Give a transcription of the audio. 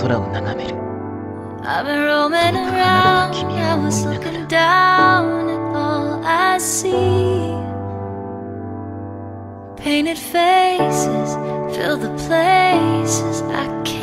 空を眺める。 I've been roaming around, I was looking down at all I see. Painted faces fill the places I can't.